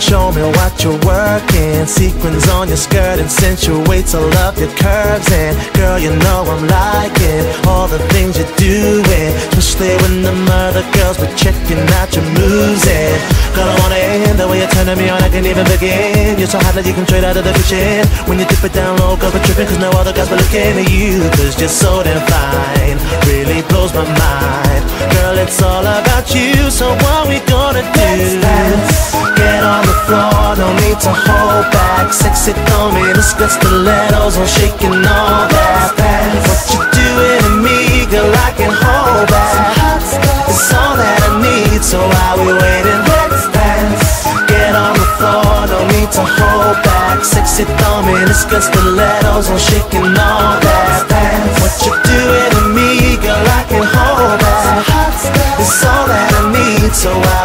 Show me what you're working. Sequins on your skirt accentuates all of your curves. And girl, you know I'm liking all the things you're doing, especially when the other girls were checking out your moves. And girl, I wanna end the way you're turning me on, I can't even begin. You're so hot like you come straight out of the kitchen. When you dip it down low, girls were tripping, cause no other guys were looking at you. Cause you're so damn fine, really blows my mind. Girl, it's all about you, so what we gonna do? Let's dance. Get on the floor, no need to hold back. Sexy throw me the skirts, stilettos, I'm shaking all that. What you doing to me, girl, I can hold back. It's all that I need, so while we waiting, let's dance. Get on the floor, no need to hold back. Sexy throw me the skirts, stilettos, I'm shaking all that. What you doing to me, girl, I can hold back. It's all that I need, so I